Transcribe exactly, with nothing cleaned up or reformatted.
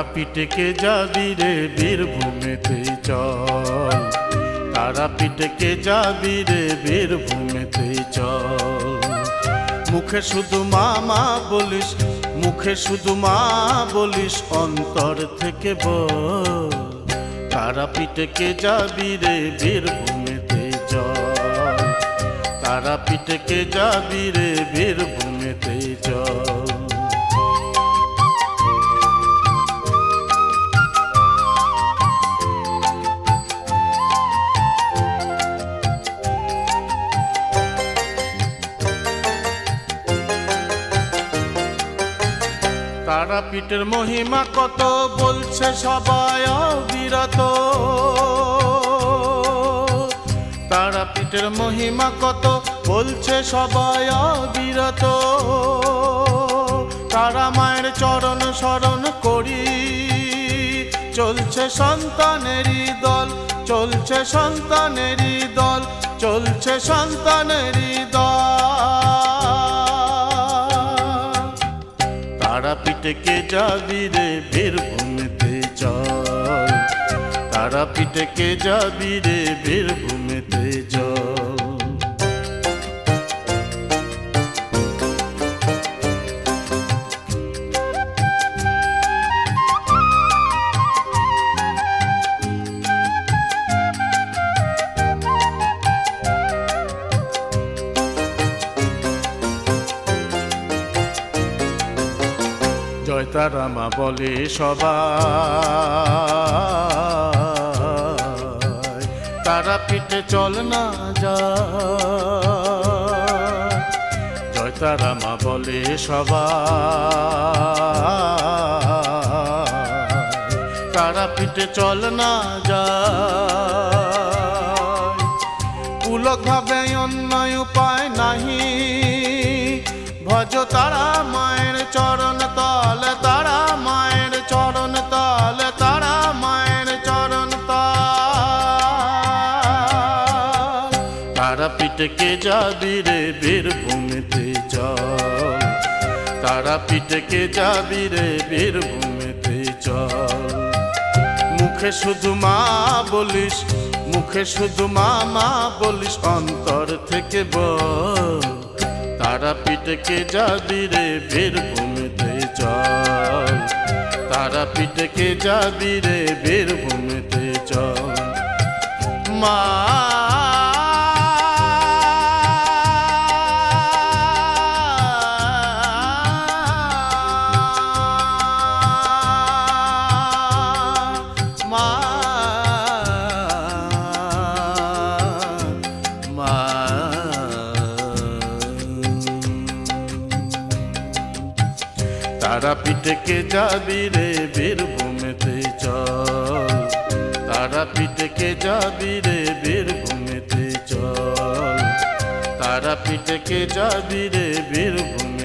तारापीठे के जाबी रे बीरभूमेते चल, तारापीठे के जाबी रे बीरभूमेते चल। मुखे शुधु मा मा बोलिस, मुखे शुधु मा बोलिस, अंतर थेके बोल, तारापीठे के जाबी रे बीरभूमेते चल, तारापीठे के जाबी रे बीरभूमेते चल। तारापीठेर महिमा कत बोलछे सबाई अविरत, तारापीठेर महिमा कत बोलछे सबाई अविरत। तारा मायेर चरण शरण करी चलछे सन्तानेरी दल, चलछे सन्तानेरी दल, चलछे सन्तानेरी दल। तारापीठे के जाबी रे बीरभूमेते चल, तारापीठे के जाबी रे बीरभूमेते चल। जय तारा मा बोले सबाई, तारापीठे चल ना जा। जय तारा मा बोले सबाई, तारापीठे चल ना जा। पुलक भावे अन्य उपाय नहीं, भज तारा मायेर चरण तल, तारा मायेर चरण तल, तारा मायेर चरण तल। तारापीठे के जाबी रे बीरभूमेते चल, तारापीठे के जाबी रे बीरभूमेते चल। मुखे शुधु मा बोलिस, मुखे शुधु मा मा बोलिस, अंतर थेके बोल, तारापीठे के जाबी रे बीरभूमेते चल, तारापीठे के जाबी रे बीरभूमेते चल। मा तारापीठे के जाबी रे बीरभूमेते चल, तारापीठे के जाबी रे बीरभूमेते चल, तारापीठे के जाबी रे बीरभूमेते।